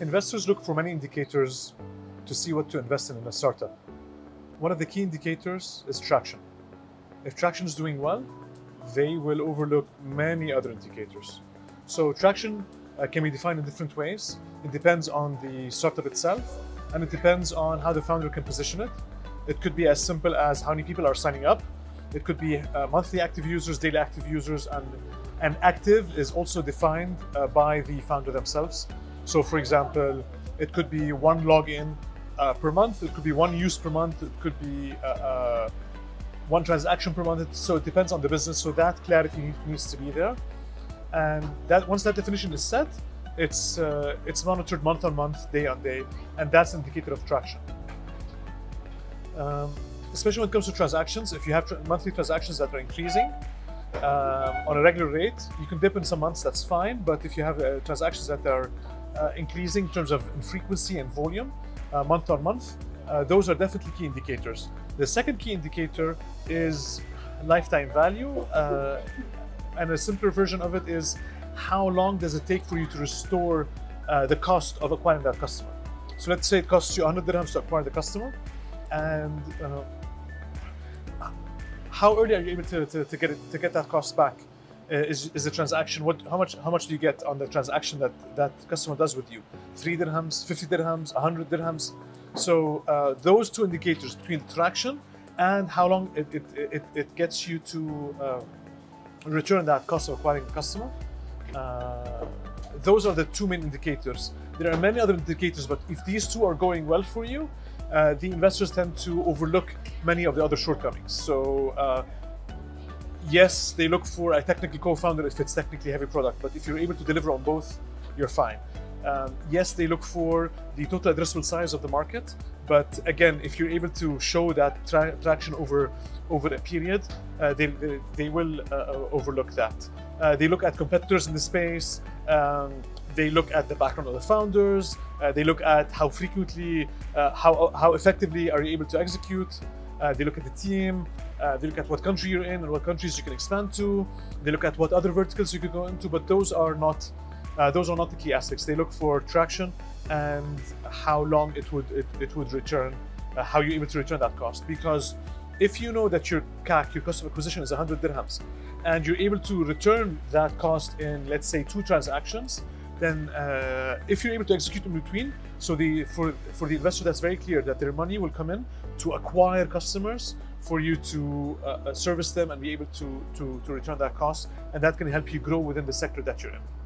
Investors look for many indicators to see what to invest in a startup. One of the key indicators is traction. If traction is doing well, they will overlook many other indicators. So traction can be defined in different ways. It depends on the startup itself, and it depends on how the founder can position it. It could be as simple as how many people are signing up. It could be monthly active users, daily active users, and active is also defined by the founder themselves. So for example, it could be one login per month, it could be one use per month, it could be one transaction per month. So it depends on the business. So that clarity needs to be there. And that once that definition is set, it's monitored month on month, day on day, and that's an indicator of traction. Especially when it comes to transactions, if you have monthly transactions that are increasing on a regular rate, you can dip in some months, that's fine. But if you have transactions that are increasing in terms of frequency and volume month on month, those are definitely key indicators. The second key indicator is lifetime value, and a simpler version of it is how long does it take for you to restore the cost of acquiring that customer. So let's say it costs you 100 dirhams to acquire the customer, and how early are you able to get that cost back? Is the transaction, how much do you get on the transaction that customer does with you? 3 dirhams, 50 dirhams, 100 dirhams? So those two indicators between the traction and how long it gets you to return that cost of acquiring the customer. Those are the two main indicators. There are many other indicators, but if these two are going well for you, the investors tend to overlook many of the other shortcomings. So yes, they look for a technical co-founder if it's technically heavy product, but if you're able to deliver on both, you're fine. Yes, they look for the total addressable size of the market, but again, if you're able to show that traction over a period, they will overlook that. They look at competitors in the space, they look at the background of the founders, they look at how frequently, how effectively are you able to execute, they look at the team, they look at what country you're in and what countries you can expand to, they look at what other verticals you could go into, but those are not the key aspects. They look for traction and how long it would return, how you're able to return that cost. Because if you know that your CAC, your cost of acquisition, is 100 dirhams, and you're able to return that cost in, let's say, 2 transactions, then if you're able to execute in between, so for the investor, that's very clear that their money will come in to acquire customers, for you to service them and be able to return that cost, and that can help you grow within the sector that you're in.